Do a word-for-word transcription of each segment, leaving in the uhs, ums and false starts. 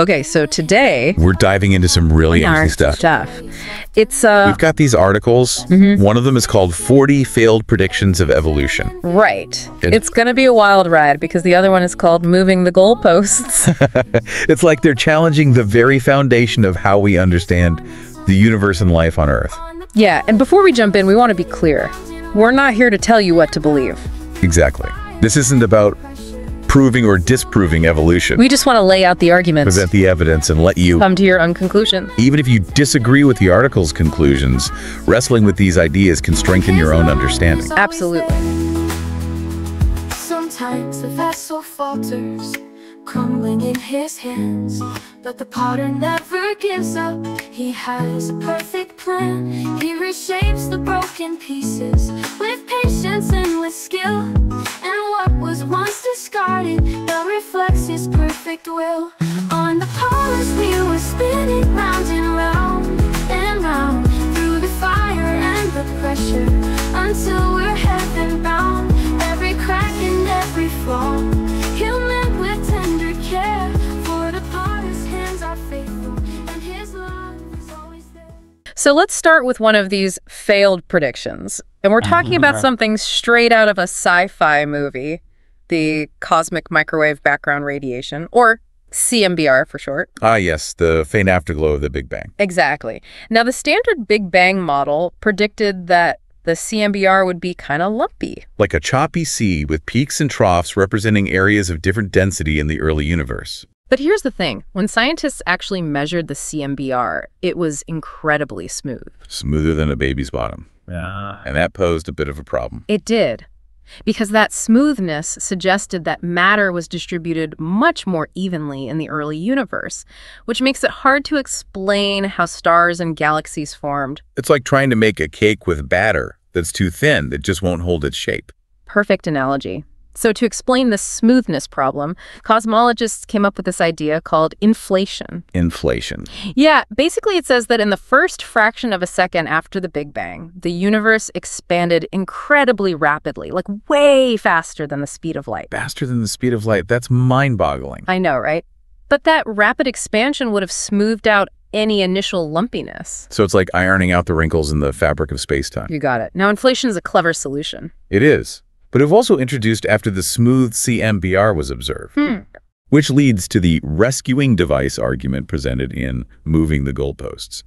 Okay, so today we're diving into some really interesting stuff. stuff. It's uh, we've got these articles. Mm-hmm. One of them is called forty Failed Predictions of Evolution. Right. And it's going to be a wild ride because the other one is called Moving the Goalposts. It's like they're challenging the very foundation of how we understand the universe and life on Earth. Yeah, and before we jump in, we want to be clear. We're not here to tell you what to believe. Exactly. This isn't about proving or disproving evolution. We just want to lay out the arguments, present the evidence, and let you come to your own conclusion. Even if you disagree with the article's conclusions, wrestling with these ideas can strengthen your own understanding. Absolutely. Sometimes the vessel falters, crumbling in his hands, but the potter never gives up. He has a perfect plan. He reshapes the broken pieces with patience and with skill, and what was once discarded now reflects his perfect will. On the polished wheel we're spinning round and round and round, through the fire and the pressure until we're heaven bound. Every crack and every flaw he'll mend with tender care, for the potter's hands are faithful and his love is always there. So let's start with one of these failed predictions. And we're talking about something straight out of a sci-fi movie, the cosmic microwave background radiation, or C M B R for short. Ah, yes, the faint afterglow of the Big Bang. Exactly. Now, the standard Big Bang model predicted that the C M B R would be kind of lumpy. Like a choppy sea with peaks and troughs representing areas of different density in the early universe. But here's the thing. When scientists actually measured the C M B R, it was incredibly smooth. Smoother than a baby's bottom. Yeah. And that posed a bit of a problem. It did. Because that smoothness suggested that matter was distributed much more evenly in the early universe, which makes it hard to explain how stars and galaxies formed. It's like trying to make a cake with batter that's too thin that just won't hold its shape. Perfect analogy. So to explain the smoothness problem, cosmologists came up with this idea called inflation. Inflation. Yeah, basically it says that in the first fraction of a second after the Big Bang, the universe expanded incredibly rapidly, like way faster than the speed of light. Faster than the speed of light. That's mind-boggling. I know, right? But that rapid expansion would have smoothed out any initial lumpiness. So it's like ironing out the wrinkles in the fabric of space-time. You got it. Now, inflation is a clever solution. It is. But it was also introduced after the smooth C M B R was observed, hmm. which leads to the rescuing device argument presented in Moving the Goalposts.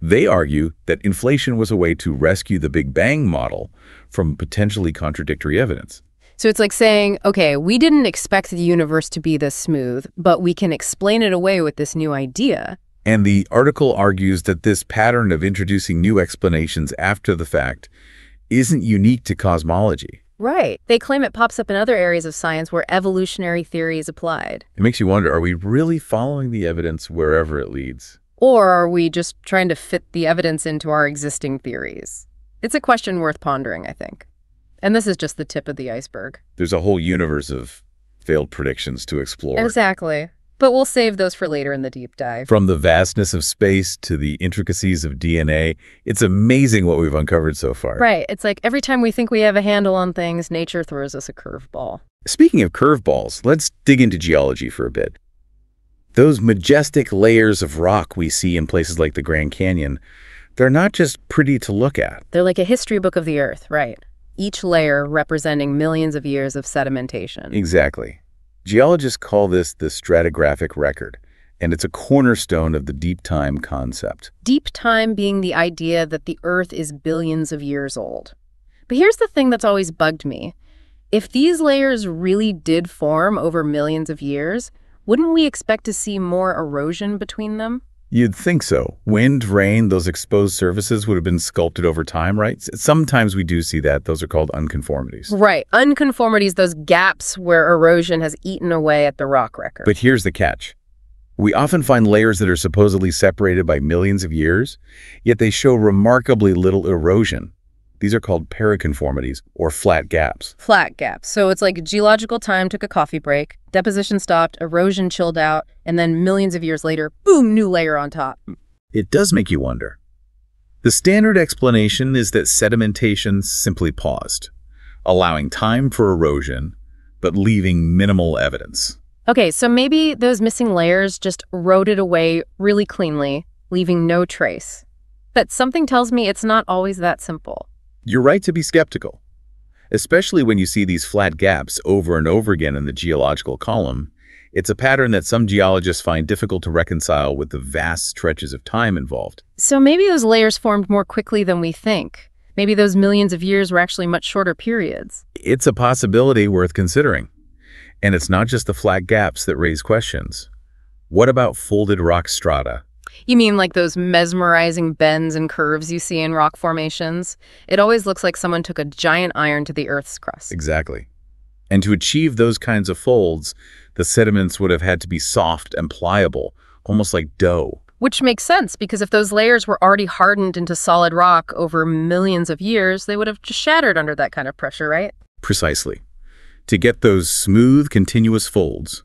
They argue that inflation was a way to rescue the Big Bang model from potentially contradictory evidence. So it's like saying, okay, we didn't expect the universe to be this smooth, but we can explain it away with this new idea. And the article argues that this pattern of introducing new explanations after the fact isn't unique to cosmology. Right. They claim it pops up in other areas of science where evolutionary theory is applied. It makes you wonder, are we really following the evidence wherever it leads? Or are we just trying to fit the evidence into our existing theories? It's a question worth pondering, I think. And this is just the tip of the iceberg. There's a whole universe of failed predictions to explore. Exactly. But we'll save those for later in the deep dive. From the vastness of space to the intricacies of D N A, it's amazing what we've uncovered so far. Right. It's like every time we think we have a handle on things, nature throws us a curveball. Speaking of curveballs, let's dig into geology for a bit. Those majestic layers of rock we see in places like the Grand Canyon, they're not just pretty to look at. They're like a history book of the Earth, right? Each layer representing millions of years of sedimentation. Exactly. Geologists call this the stratigraphic record, and it's a cornerstone of the deep time concept. Deep time being the idea that the Earth is billions of years old. But here's the thing that's always bugged me. If these layers really did form over millions of years, wouldn't we expect to see more erosion between them? You'd think so. Wind, rain, those exposed surfaces would have been sculpted over time, right? Sometimes we do see that. Those are called unconformities. Right. Unconformities, those gaps where erosion has eaten away at the rock record. But here's the catch. We often find layers that are supposedly separated by millions of years, yet they show remarkably little erosion. These are called paraconformities, or flat gaps. Flat gaps. So it's like geological time took a coffee break, deposition stopped, erosion chilled out, and then millions of years later, boom, new layer on top. It does make you wonder. The standard explanation is that sedimentation simply paused, allowing time for erosion, but leaving minimal evidence. Okay, so maybe those missing layers just eroded away really cleanly, leaving no trace. But something tells me it's not always that simple. You're right to be skeptical, especially when you see these flat gaps over and over again in the geological column. It's a pattern that some geologists find difficult to reconcile with the vast stretches of time involved. So maybe those layers formed more quickly than we think. Maybe those millions of years were actually much shorter periods. It's a possibility worth considering. And it's not just the flat gaps that raise questions. What about folded rock strata? You mean like those mesmerizing bends and curves you see in rock formations? It always looks like someone took a giant iron to the Earth's crust. Exactly. And to achieve those kinds of folds, the sediments would have had to be soft and pliable, almost like dough. Which makes sense, because if those layers were already hardened into solid rock over millions of years, they would have just shattered under that kind of pressure, right? Precisely. To get those smooth, continuous folds,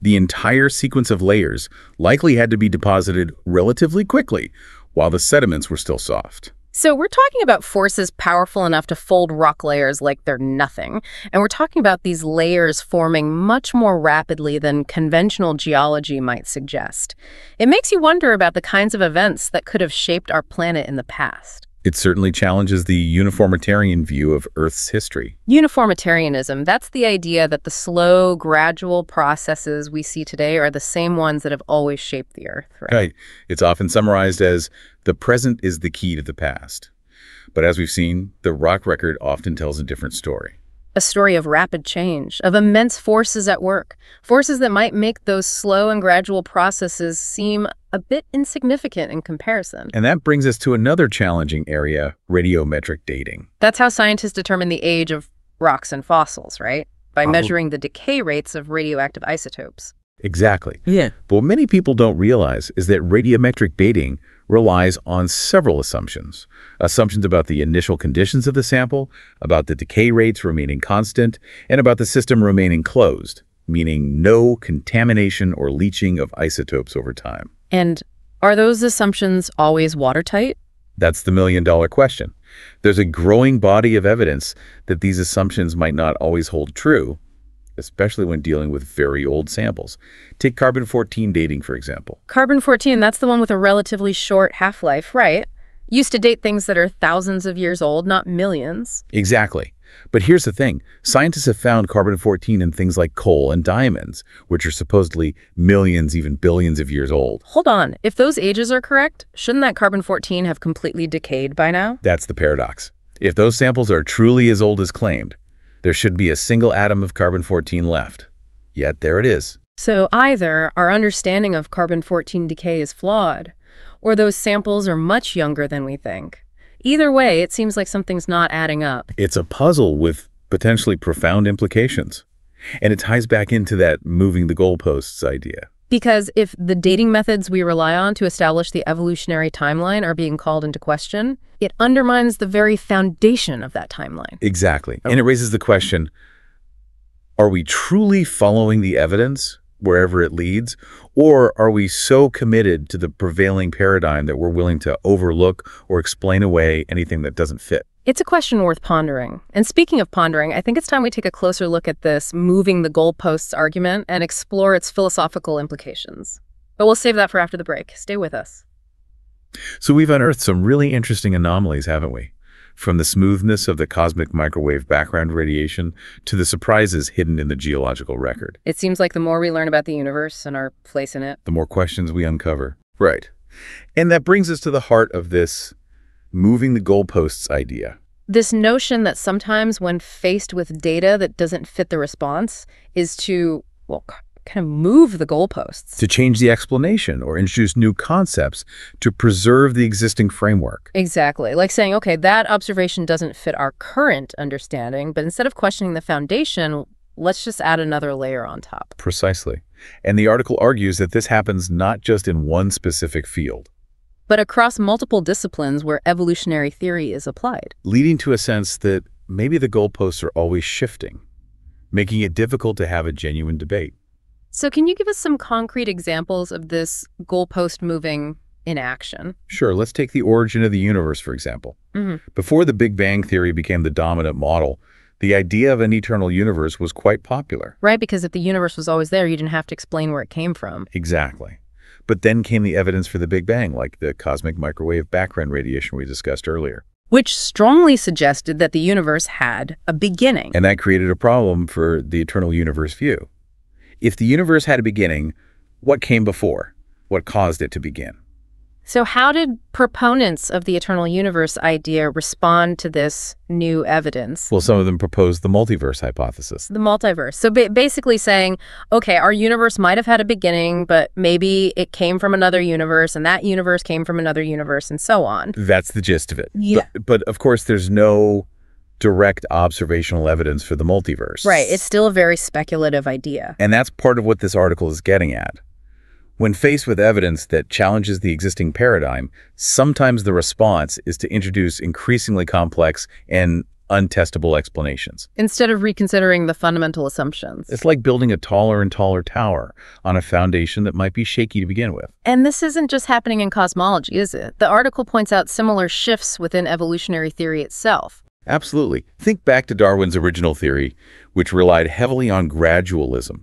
the entire sequence of layers likely had to be deposited relatively quickly, while the sediments were still soft. So we're talking about forces powerful enough to fold rock layers like they're nothing. And we're talking about these layers forming much more rapidly than conventional geology might suggest. It makes you wonder about the kinds of events that could have shaped our planet in the past. It certainly challenges the uniformitarian view of Earth's history. Uniformitarianism, that's the idea that the slow, gradual processes we see today are the same ones that have always shaped the Earth, right? Right. It's often summarized as the present is the key to the past. But as we've seen, the rock record often tells a different story. A story of rapid change, of immense forces at work, forces that might make those slow and gradual processes seem a bit insignificant in comparison. And that brings us to another challenging area, radiometric dating. That's how scientists determine the age of rocks and fossils, right? By oh. measuring the decay rates of radioactive isotopes. Exactly. Yeah. But what many people don't realize is that radiometric dating relies on several assumptions. Assumptions about the initial conditions of the sample, about the decay rates remaining constant, and about the system remaining closed, meaning no contamination or leaching of isotopes over time. And are those assumptions always watertight? That's the million-dollar question. There's a growing body of evidence that these assumptions might not always hold true, especially when dealing with very old samples. Take carbon fourteen dating, for example. Carbon fourteen, that's the one with a relatively short half-life, right? Used to date things that are thousands of years old, not millions. Exactly. But here's the thing. Scientists have found carbon fourteen in things like coal and diamonds, which are supposedly millions, even billions of years old. Hold on. If those ages are correct, shouldn't that carbon fourteen have completely decayed by now? That's the paradox. If those samples are truly as old as claimed, there should be a single atom of carbon fourteen left. Yet there it is. So either our understanding of carbon fourteen decay is flawed, or those samples are much younger than we think. Either way, it seems like something's not adding up. It's a puzzle with potentially profound implications. And it ties back into that moving the goalposts idea. Because if the dating methods we rely on to establish the evolutionary timeline are being called into question, it undermines the very foundation of that timeline. Exactly. Oh. And it raises the question, are we truly following the evidence wherever it leads, or are we so committed to the prevailing paradigm that we're willing to overlook or explain away anything that doesn't fit? It's a question worth pondering. And speaking of pondering, I think it's time we take a closer look at this moving the goalposts argument and explore its philosophical implications. But we'll save that for after the break. Stay with us. So we've unearthed some really interesting anomalies, haven't we? From the smoothness of the cosmic microwave background radiation to the surprises hidden in the geological record. It seems like the more we learn about the universe and our place in it, the more questions we uncover. Right. And that brings us to the heart of this moving the goalposts idea. This notion that sometimes when faced with data that doesn't fit the response is to, well, kind of move the goalposts. To change the explanation or introduce new concepts to preserve the existing framework. Exactly. Like saying, okay, that observation doesn't fit our current understanding, but instead of questioning the foundation, let's just add another layer on top. Precisely. And the article argues that this happens not just in one specific field, but across multiple disciplines where evolutionary theory is applied. Leading to a sense that maybe the goalposts are always shifting, making it difficult to have a genuine debate. So can you give us some concrete examples of this goalpost moving in action? Sure. Let's take the origin of the universe, for example. Mm-hmm. Before the Big Bang theory became the dominant model, the idea of an eternal universe was quite popular. Right, because if the universe was always there, you didn't have to explain where it came from. Exactly. But then came the evidence for the Big Bang, like the cosmic microwave background radiation we discussed earlier, which strongly suggested that the universe had a beginning. And that created a problem for the eternal universe view. If the universe had a beginning, what came before? What caused it to begin? So how did proponents of the eternal universe idea respond to this new evidence? Well, some of them proposed the multiverse hypothesis. The multiverse. So ba basically saying, okay, our universe might have had a beginning, but maybe it came from another universe, and that universe came from another universe, and so on. That's the gist of it. Yeah. But, but of course, there's no direct observational evidence for the multiverse. Right. It's still a very speculative idea. And that's part of what this article is getting at. When faced with evidence that challenges the existing paradigm, sometimes the response is to introduce increasingly complex and untestable explanations, instead of reconsidering the fundamental assumptions. It's like building a taller and taller tower on a foundation that might be shaky to begin with. And this isn't just happening in cosmology, is it? The article points out similar shifts within evolutionary theory itself. Absolutely. Think back to Darwin's original theory, which relied heavily on gradualism.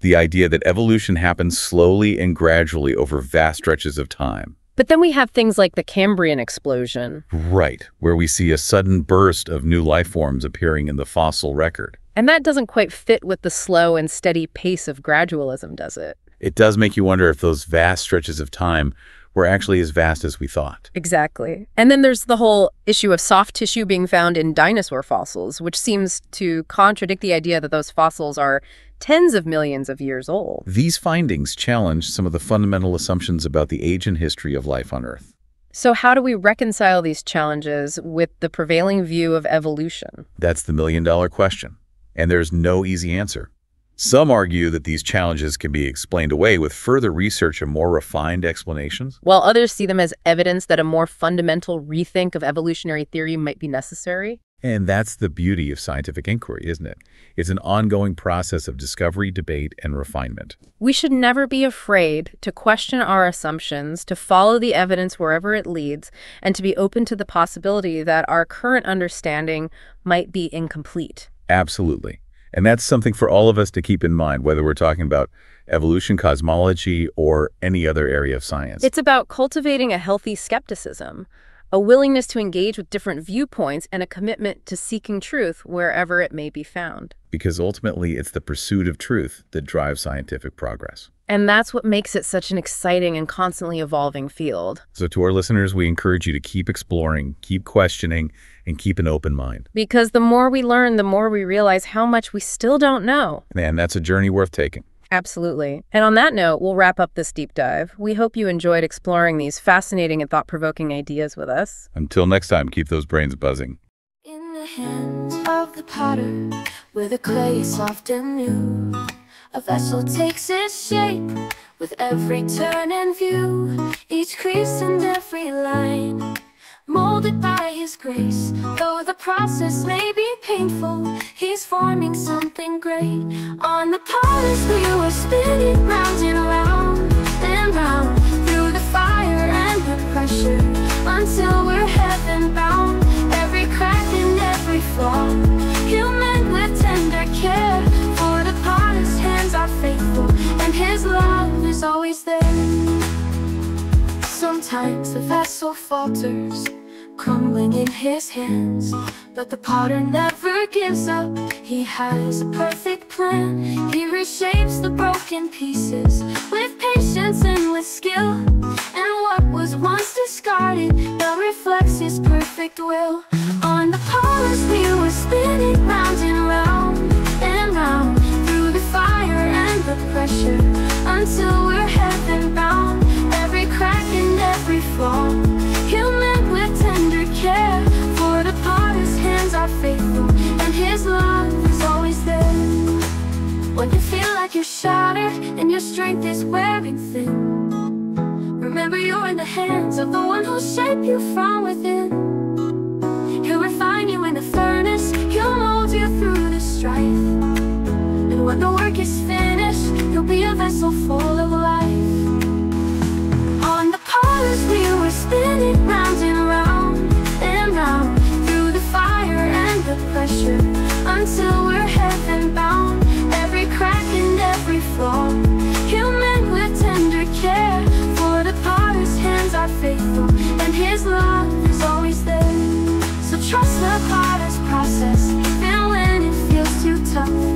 The idea that evolution happens slowly and gradually over vast stretches of time. But then we have things like the Cambrian explosion. Right, where we see a sudden burst of new life forms appearing in the fossil record. And that doesn't quite fit with the slow and steady pace of gradualism, does it? It does make you wonder if those vast stretches of time were actually as vast as we thought. Exactly. And then there's the whole issue of soft tissue being found in dinosaur fossils, which seems to contradict the idea that those fossils are tens of millions of years old. These findings challenge some of the fundamental assumptions about the age and history of life on Earth. So how do we reconcile these challenges with the prevailing view of evolution? That's the million-dollar question, and there's no easy answer. Some argue that these challenges can be explained away with further research and more refined explanations, while others see them as evidence that a more fundamental rethink of evolutionary theory might be necessary. And that's the beauty of scientific inquiry, isn't it? It's an ongoing process of discovery, debate, and refinement. We should never be afraid to question our assumptions, to follow the evidence wherever it leads, and to be open to the possibility that our current understanding might be incomplete. Absolutely. And that's something for all of us to keep in mind, whether we're talking about evolution, cosmology, or any other area of science. It's about cultivating a healthy skepticism, a willingness to engage with different viewpoints, and a commitment to seeking truth wherever it may be found. Because ultimately, it's the pursuit of truth that drives scientific progress. And that's what makes it such an exciting and constantly evolving field. So to our listeners, we encourage you to keep exploring, keep questioning, and keep an open mind. Because the more we learn, the more we realize how much we still don't know. Man, that's a journey worth taking. Absolutely. And on that note, we'll wrap up this deep dive. We hope you enjoyed exploring these fascinating and thought-provoking ideas with us. Until next time, keep those brains buzzing. In the hands of the potter, where the clay is soft and new, a vessel takes its shape with every turn and view, each crease and every line molded by his grace. Though the process may be painful, he's forming something great. On the potter's wheel we're spinning round and round and round, through the fire and the pressure, until we're heaven bound. Every crack and every flaw he'll mend with tender care, for the potter's hands are faithful and his love is always there. Sometimes the vessel falters, crumbling in his hands, but the potter never gives up. He has a perfect plan. He reshapes the broken pieces with patience and with skill, and what was once discarded now reflects his perfect will. On the potter's wheel we're spinning round and round and round, through the fire and the pressure, until we're heaven bound. Every crack and every flaw he'll mend with tender care, for the potter's hands are faithful and his love is always there. When you feel like you're shattered and your strength is wearing thin, remember you're in the hands of the one who'll shape you from within. He'll refine you in the furnace, he'll mold you through the strife, and when the work is finished, you'll be a vessel full of life. On the potter's wheel we're spinning round and round and round, through the fire and the pressure. till we're heaven bound, every crack and every flaw. Human with tender care, for the potter's hands are faithful, and his love is always there. So trust the potter's process, even when it feels too tough.